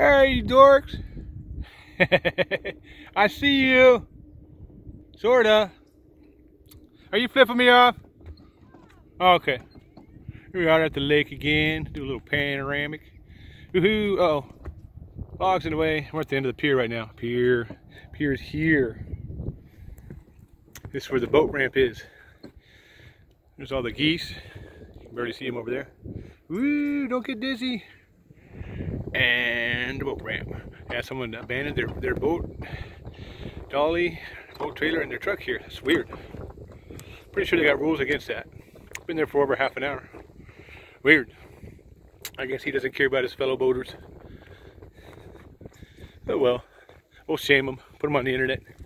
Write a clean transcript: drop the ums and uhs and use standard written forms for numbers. Hey, you dorks. I see you. Sorta. Are you flipping me off? Oh, okay. Here we are at the lake again. Do a little panoramic. Woohoo. Uh-oh. Logs in the way. We're at the end of the pier right now. Pier is here. This is where the boat ramp is. There's all the geese. You can barely see them over there. Woo, don't get dizzy. And the boat ramp. Yeah, someone abandoned their boat, dolly, boat trailer, and their truck here. That's weird. Pretty sure they got rules against that. Been there for over half an hour. Weird. I guess he doesn't care about his fellow boaters. Oh well. We'll shame him. Put him on the internet.